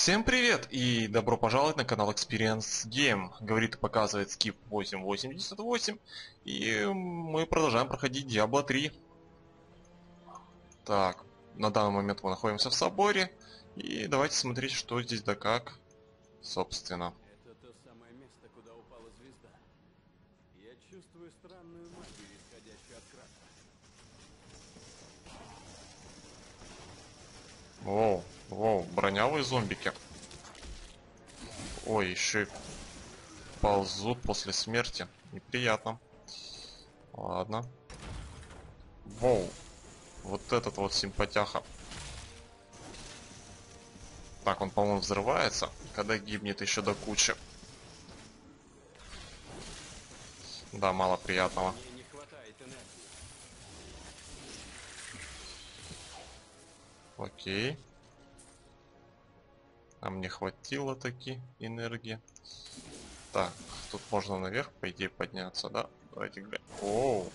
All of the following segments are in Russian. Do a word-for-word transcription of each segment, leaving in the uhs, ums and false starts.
Всем привет и добро пожаловать на канал Experience Game. Говорит и показывает скип восемь восемьдесят восемь. И мы продолжаем проходить Диабло три. Так, на данный момент мы находимся в соборе. И давайте смотреть, что здесь да как. Собственно. Это то самое место, куда упала звезда. Я чувствую странную магию, исходящую от крака. Воу. Воу, бронявые зомбики. Ой, еще и ползут после смерти. Неприятно. Ладно. Воу. Вот этот вот симпатяха. Так, он, по-моему, взрывается, когда гибнет еще до кучи. Да, мало приятного. Окей. А мне хватило таки энергии. Так, тут можно наверх, по идее, подняться, да? Давайте глянем. Оу.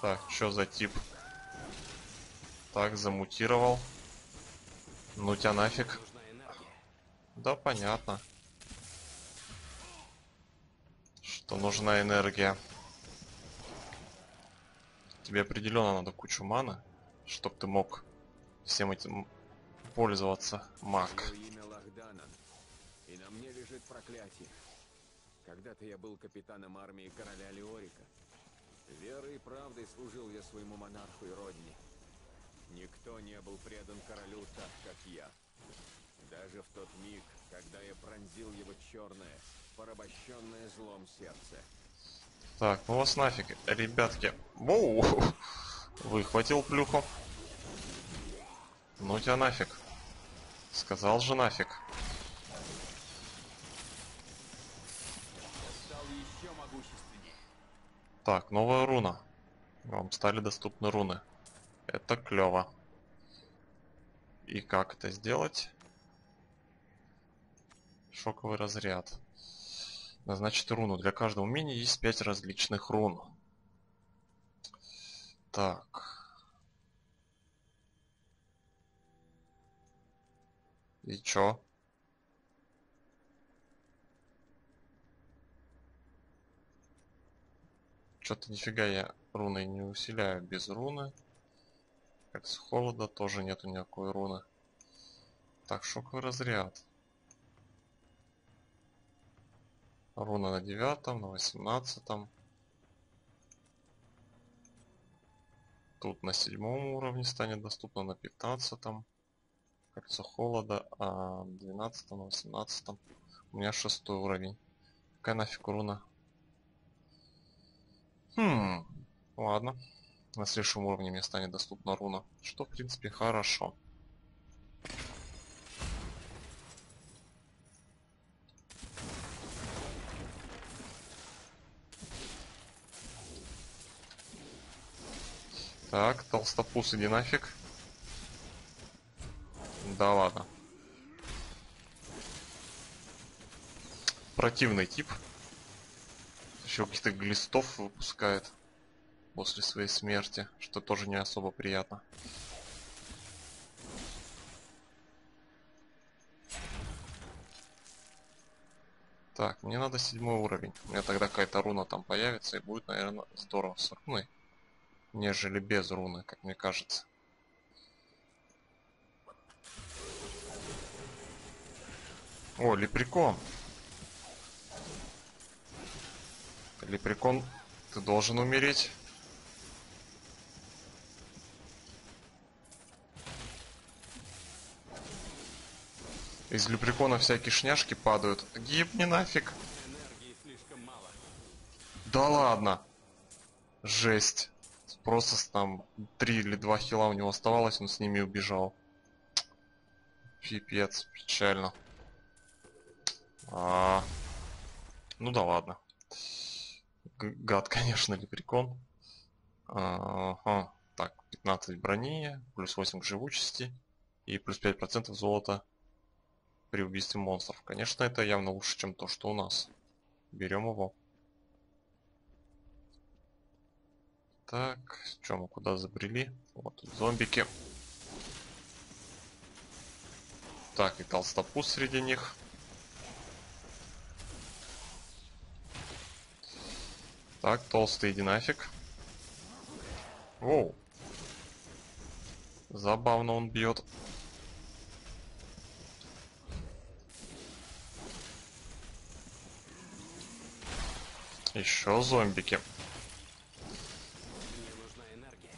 Так, что за тип? Так, замутировал. Ну тебя нафиг. Да, понятно. Что нужна энергия. Тебе определенно надо кучу маны, чтобы ты мог всем этим пользоваться, маг. Мое имя Лахданан, и на мне лежит проклятие. Когда-то я был капитаном армии короля Леорика. Верой и правдой служил я своему монарху и родине. Никто не был предан королю так, как я. Даже в тот миг, когда я пронзил его черное, порабощенное злом сердце. Так, ну вас нафиг, ребятки. Воу! Выхватил плюху. Ну тебя нафиг. Сказал же нафиг. Так, новая руна. Вам стали доступны руны. Это клево. И как это сделать? Шоковый разряд. Назначить руну. Для каждого умения есть пять различных рун. Так. И чё? Чё-то нифига я руны не усиляю без руны. Как с холода тоже нету никакой руны. Так, шоковый разряд. Руна на девятом, на восемнадцатом. Тут на седьмом уровне станет доступно, на пятнадцатом. Кольцо холода, а двенадцатом, на восемнадцатом. У меня шестой уровень. Какая нафиг руна? Хм, ладно. На следующем уровне мне станет доступна руна. Что, в принципе, хорошо. Так, толстопус, иди нафиг. Да ладно. Противный тип. Еще каких-то глистов выпускает после своей смерти, что тоже не особо приятно. Так, мне надо седьмой уровень. У меня тогда какая-то руна там появится и будет, наверное, здорово с руной. Нежели без руны, как мне кажется. О, Лепрекон. Лепрекон, ты должен умереть. Из Лепрекона всякие шняшки падают. Гибни нафиг. Энергии слишком мало. Да ладно. Жесть. Просто там три или два хила у него оставалось, он с ними убежал. Пипец, печально. А-а-а. Ну да ладно. Гад, конечно, Лепрекон. А-а-а. Так, пятнадцать брони, плюс восемь к живучести и плюс пять процентов золота при убийстве монстров. Конечно, это явно лучше, чем то, что у нас. Берем его. Так, что мы куда забрели? Вот, зомбики. Так, и толстопуз среди них. Так, толстый, иди нафиг. Воу. Забавно он бьет. Еще зомбики. Мне нужна энергия.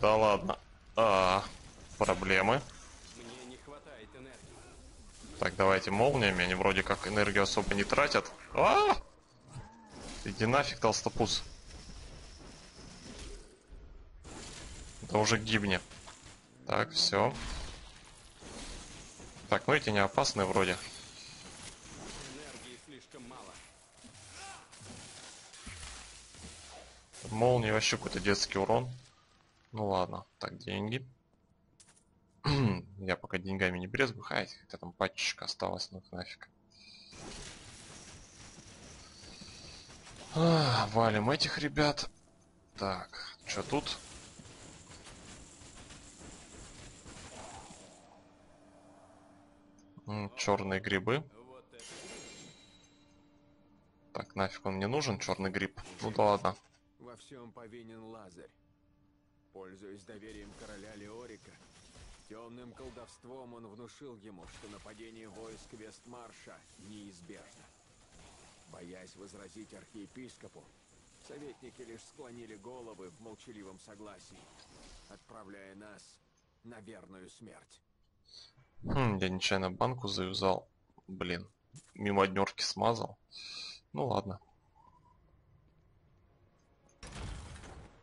Да ладно. А, проблемы. Мне не хватает энергии. Так, давайте молниями. Они вроде как энергию особо не тратят. А-а-а! Иди нафиг, толстопуз. Да уже гибни. Так, все. Так, ну эти не опасные вроде. Энергии слишком мало. Молнии вообще какой-то детский урон. Ну ладно, так, деньги. Я пока деньгами не брезгую, хай, хотя там пачечка осталась, ну нафиг. А, валим этих ребят. Так, что тут? Черные грибы. Так, нафиг он мне нужен, черный гриб. Ну да ладно. Во всем повинен Лазарь. Пользуясь доверием короля Леорика, темным колдовством он внушил ему, что нападение войск Вестмарша неизбежно. Боясь возразить архиепископу, советники лишь склонили головы в молчаливом согласии, отправляя нас на верную смерть. Хм, я нечаянно банку завязал. Блин, мимо днёрки смазал. Ну ладно.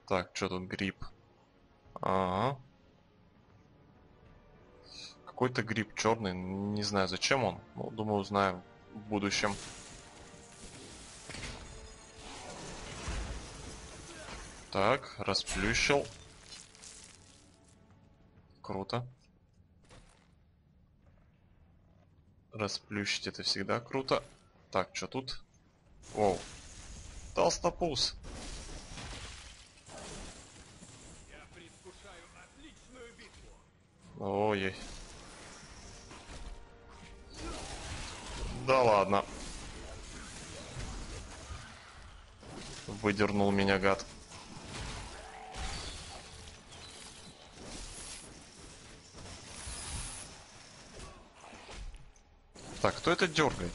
Так, что тут гриб? Ага. Какой-то гриб черный, не знаю зачем он. Ну, думаю, узнаем в будущем. Так, расплющил. Круто. Расплющить это всегда круто. Так, что тут? Воу. Толстопуз. Я предвкушаю отличную битву. Ой-ой. Да ладно. Выдернул меня гад. Так, кто это дергает?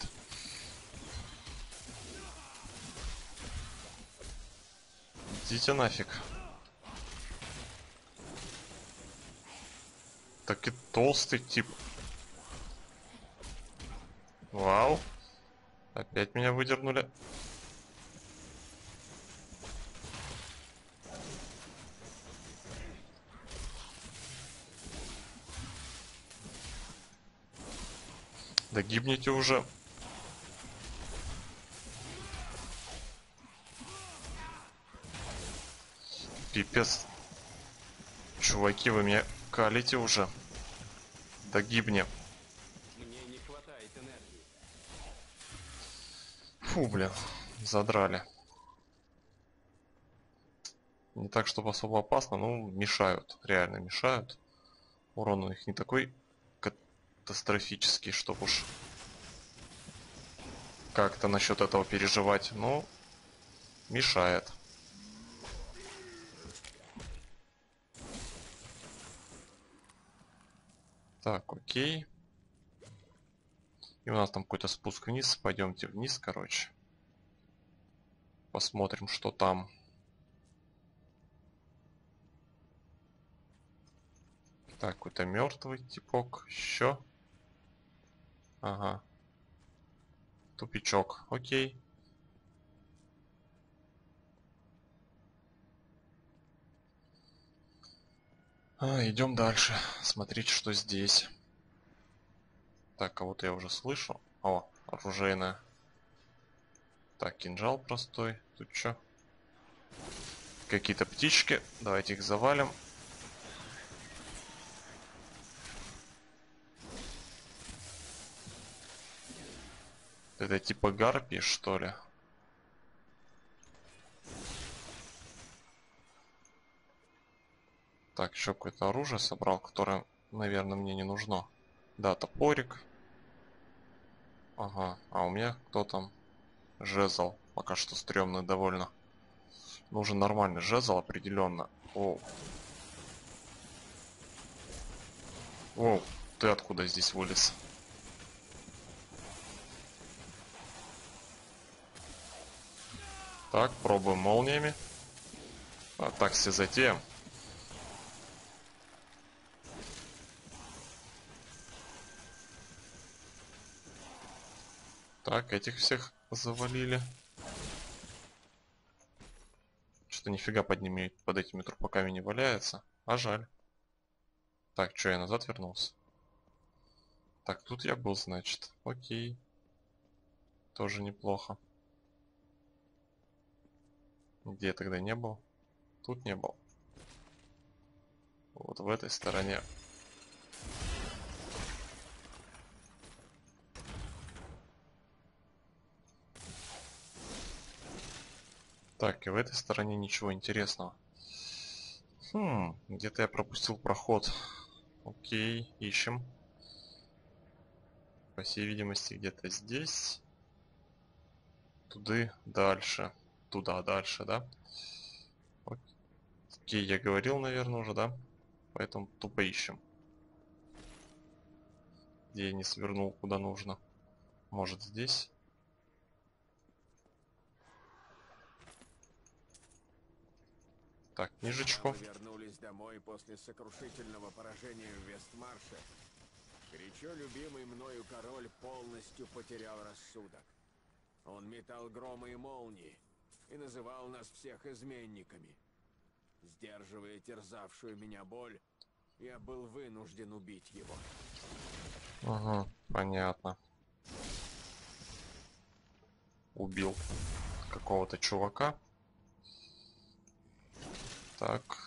Идите нафиг. Так и толстый тип. Вау. Опять меня выдернули. Да гибните уже. Пипец. Чуваки, вы меня калите уже. Да гибни. Мне не хватает энергии. Фу, блин. Задрали. Не так, чтобы особо опасно, но мешают. Реально мешают. Урон у них не такой катастрофический, чтоб уж как-то насчет этого переживать, но мешает. Так, окей. И у нас там какой-то спуск вниз. Пойдемте вниз, короче. Посмотрим, что там. Так, какой-то мертвый типок. Еще. Ага. Тупичок. Окей. А, идем дальше. Смотрите, что здесь. Так, кого-то я уже слышу. О, оружейная. Так, кинжал простой. Тут что? Какие-то птички. Давайте их завалим. Это типа гарпии, что ли? Так, еще какое-то оружие собрал, которое, наверное, мне не нужно. Да, топорик. Ага, а у меня кто там? Жезл. Пока что стрёмный довольно. Нужен нормальный жезл, определенно. Оу. Оу, ты откуда здесь вылез? Так, пробуем молниями. А так все затеем. Так, этих всех завалили. Что-то нифига под ними, под этими трупаками не валяется. А жаль. Так, что, я назад вернулся? Так, тут я был, значит. Окей. Тоже неплохо. Где я тогда не был? Тут не был. Вот в этой стороне. Так, и в этой стороне ничего интересного. Хм, где-то я пропустил проход. Окей, ищем. По всей видимости, где-то здесь. Туды, дальше. Туда, дальше, да? Окей, я говорил, наверное, уже, да? Поэтому тупо ищем. Где я не свернул, куда нужно. Может, здесь? Так, книжечку. Мы вернулись домой после сокрушительного поражения в Вестмарше. Горячо любимый мною король полностью потерял рассудок. Он метал громы и молнии и называл нас всех изменниками. Сдерживая терзавшую меня боль, я был вынужден убить его. Ага, понятно. Убил какого-то чувака. Так.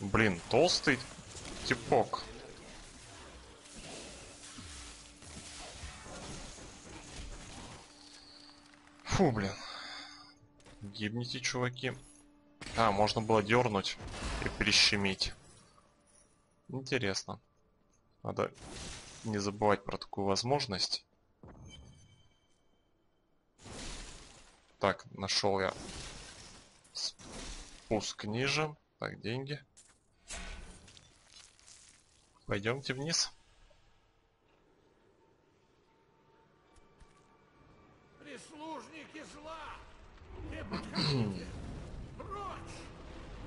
Блин, толстый типок. Фу, блин. Гибните, чуваки. А, можно было дернуть и прищемить. Интересно. Надо... не забывать про такую возможность. Так, нашел я спуск ниже. Так, деньги. Пойдемте вниз. Прислужники зла! Не подходите! Прочь!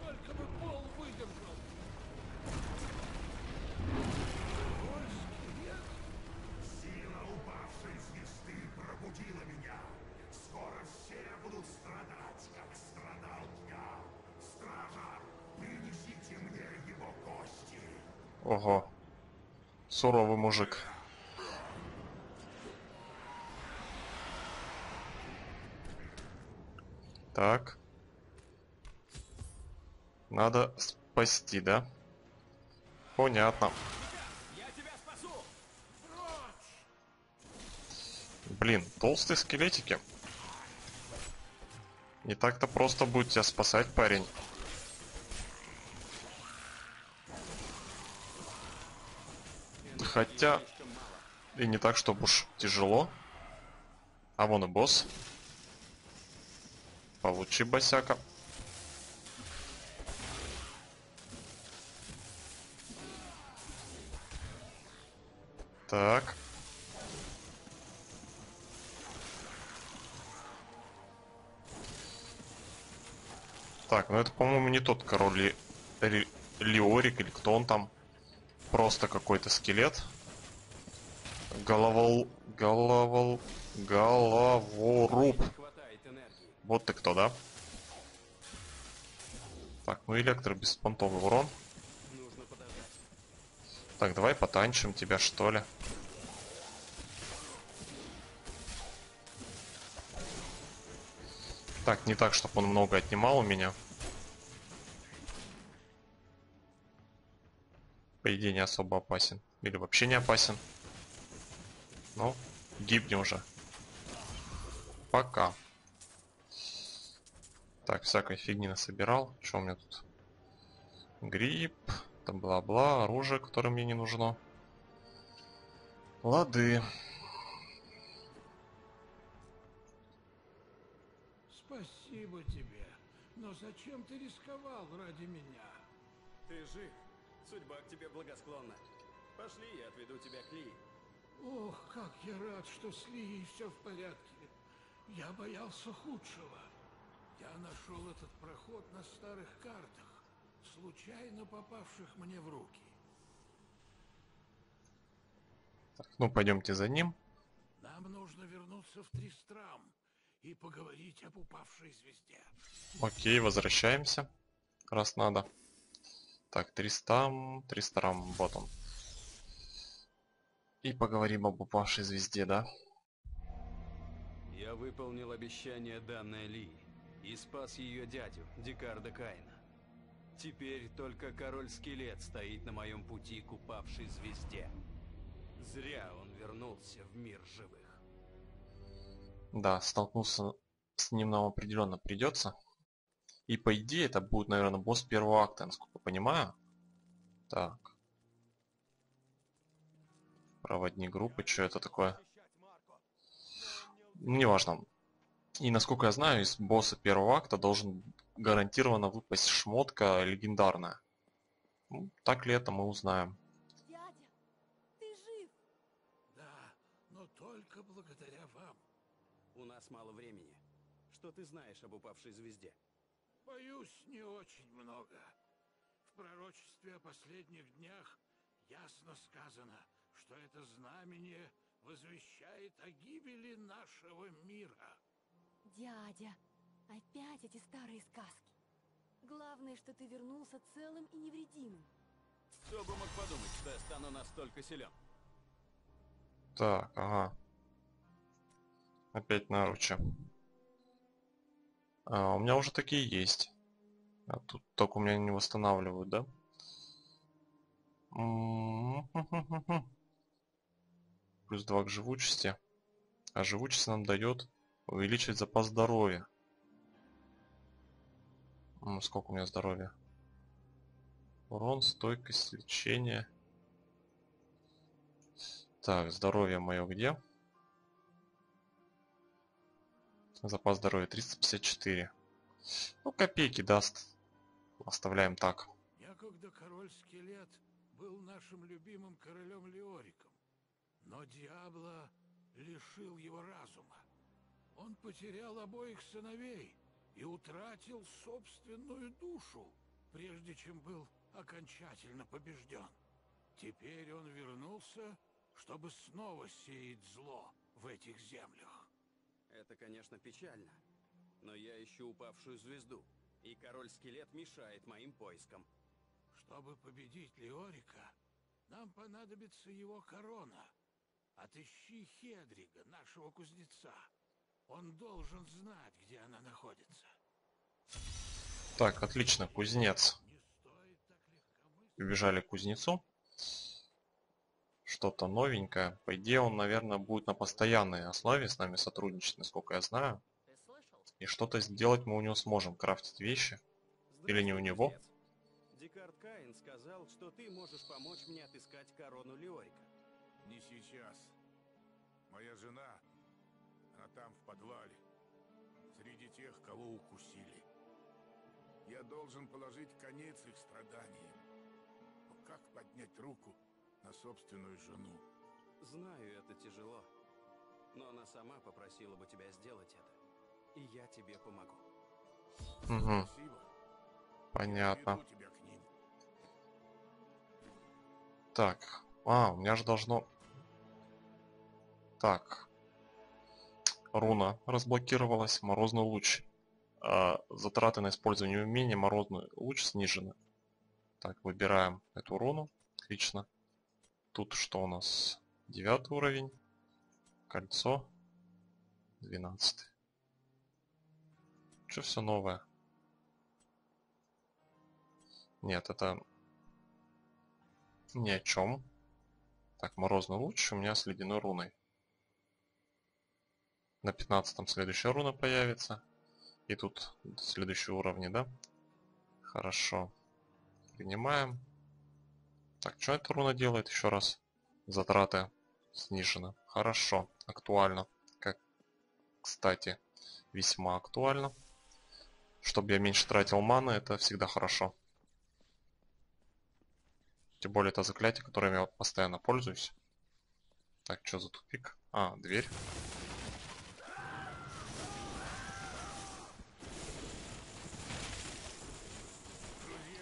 Только бы пол выдержал! Пробудила меня. Скоро все будут страдать, как страдал я. Стража, принесите мне его кости. Ого. Суровый мужик. Так. Надо спасти, да? Понятно. Блин, толстые скелетики. Не так-то просто будет тебя спасать, парень. Хотя, и не так, чтобы уж тяжело. А вон и босс. Получи, босяка. Так. Так, ну это, по-моему, не тот король Ле... Леорик, или кто он там. Просто какой-то скелет. Головол... Головол... Головоруб. Вот ты кто, да? Так, ну электро беспонтовый урон. Так, давай потанчим тебя, что ли. Так, не так, чтобы он много отнимал у меня. по идее, не особо опасен. Или вообще не опасен. Ну, гибни уже. Пока. Так, всякой фигни насобирал. Что у меня тут? Гриб, там бла-бла, оружие, которое мне не нужно. Лады. Спасибо тебе. Но зачем ты рисковал ради меня? Ты жив. Судьба к тебе благосклонна. Пошли, я отведу тебя к Ли. Ох, как я рад, что с Ли все в порядке. Я боялся худшего. Я нашел этот проход на старых картах, случайно попавших мне в руки. Так, ну, пойдемте за ним. Нам нужно вернуться в Тристрам и поговорить об упавшей звезде. Окей, возвращаемся, раз надо. Так, Тристрам, Тристрам, вот он. И поговорим об упавшей звезде, да? Я выполнил обещание, данное Ли, и спас ее дядю, Декарда Каина. Теперь только король-скелет стоит на моем пути к упавшей звезде. Зря он вернулся в мир живых. Да, столкнулся с ним нам определенно придется. И по идее это будет, наверное, босс первого акта, насколько понимаю. Так. Проводник группы, что это такое? Неважно. И насколько я знаю, из босса первого акта должен гарантированно выпасть шмотка легендарная. Ну, так ли это, мы узнаем. Дядя, ты жив? Да, но только благодаря вам. У нас мало времени. Что ты знаешь об упавшей звезде? Боюсь, не очень много. В пророчестве о последних днях ясно сказано, что это знамение возвещает о гибели нашего мира. Дядя, опять эти старые сказки. Главное, что ты вернулся целым и невредимым. Кто бы мог подумать, что я стану настолько силен? Так, ага. Опять наручи. А, у меня уже такие есть. А тут только у меня не восстанавливают, да? Плюс два к живучести. А живучесть нам дает увеличить запас здоровья. Ну, сколько у меня здоровья? Урон, стойкость, лечение. Так, здоровье мое где? Запас здоровья триста пятьдесят четыре. Ну, копейки даст. Оставляем так. Некогда король-скелет был нашим любимым королем Леориком. Но Диабло лишил его разума. Он потерял обоих сыновей и утратил собственную душу, прежде чем был окончательно побежден. Теперь он вернулся, чтобы снова сеять зло в этих землях. Это, конечно, печально, но я ищу упавшую звезду, и король-скелет мешает моим поискам. Чтобы победить Леорика, нам понадобится его корона. Отыщи Хедрига, нашего кузнеца. Он должен знать, где она находится. Так, отлично, кузнец. Убежали к кузнецу. Что-то новенькое. По идее, он, наверное, будет на постоянной основе с нами сотрудничать, насколько я знаю. И что-то сделать мы у него сможем. Крафтить вещи. Или не у него. Декард Каин сказал, что ты можешь помочь мне отыскать корону Леорика. Не сейчас. Моя жена, она там в подвале, среди тех, кого укусили. Я должен положить конец их страданиям. Но как поднять руку на собственную жену? Знаю, это тяжело, но она сама попросила бы тебя сделать это, и я тебе помогу. Угу. Понятно. Так, а, у меня же должно... Так. Руна разблокировалась, морозный луч. А, затраты на использование умения, морозный луч снижены. Так, выбираем эту руну. Отлично. Тут что у нас? Девятый уровень. Кольцо. Двенадцатый. Что все новое? Нет, это... Ни о чем. Так, морозный луч у меня с ледяной руной. На пятнадцатом следующая руна появится. И тут следующие уровни, да? Хорошо. Принимаем. Так, что эта руна делает еще раз? Затраты снижены. Хорошо. Актуально. Как, кстати, весьма актуально. Чтобы я меньше тратил маны, это всегда хорошо. Тем более это заклятие, которым я постоянно пользуюсь. Так, что за тупик? А, дверь.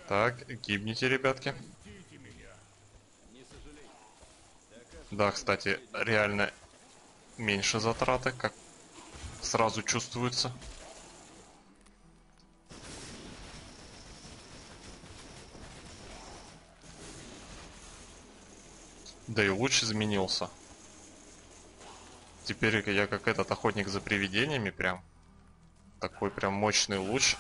Так, гибните, ребятки. Да, кстати, реально меньше затраты, как сразу чувствуется. Да и луч изменился. Теперь я как этот охотник за привидениями прям. Такой прям мощный луч.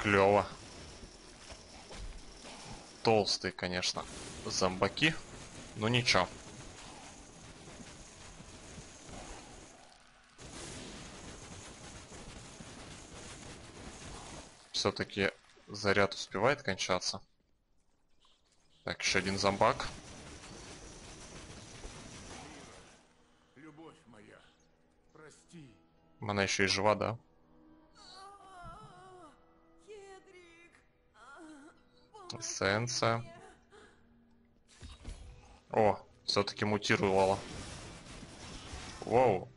Клево. Толстые, конечно, зомбаки. Но ничего. Все-таки заряд успевает кончаться. Так, еще один зомбак. Любовь моя, прости. Она еще и жива, да? Эссенция. О, все-таки мутировала. Вау.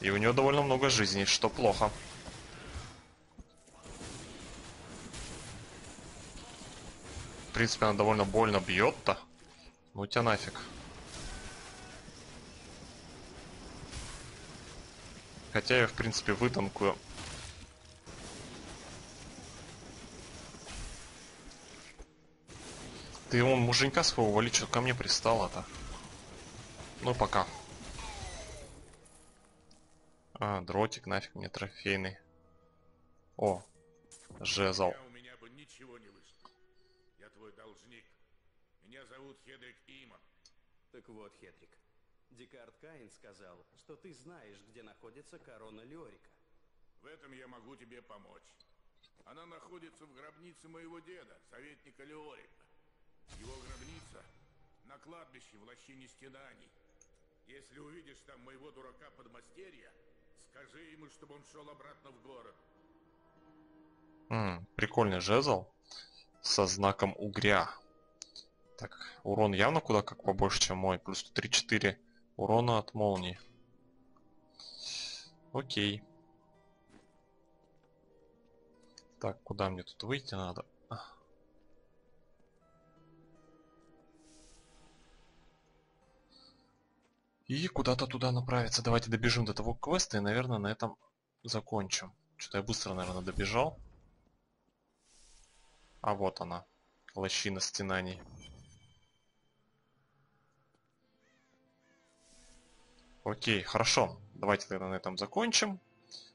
И у нее довольно много жизней, что плохо. В принципе, она довольно больно бьет-то. Ну тебя нафиг. Хотя я, в принципе, вытанкую. Ты вон муженька своего вали, что ко мне пристала-то. Ну, пока. А, дротик, нафиг мне трофейный. О, жезл. У меня бы ничего не вышло. Я твой должник. Меня зовут Хедрик Иммор. Так вот, Хедрик, Декард Каин сказал, что ты знаешь, где находится корона Леорика. В этом я могу тебе помочь. Она находится в гробнице моего деда, советника Леорика. Его гробница на кладбище в лощине стенаний. Если увидишь там моего дурака подмастерья, скажи ему, чтобы он шел обратно в город. М-м, прикольный жезл со знаком угря. Так, урон явно куда как побольше, чем мой. Плюс три-четыре урона от молнии. Окей. Так, куда мне тут выйти надо? И куда-то туда направиться. Давайте добежим до того квеста и, наверное, на этом закончим. Что-то я быстро, наверное, добежал. А вот она. Лощина стенаний. Окей, хорошо. Давайте тогда на этом закончим.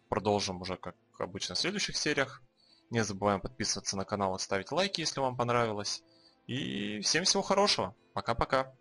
Продолжим уже, как обычно, в следующих сериях. Не забываем подписываться на канал и ставить лайки, если вам понравилось. И всем всего хорошего. Пока-пока.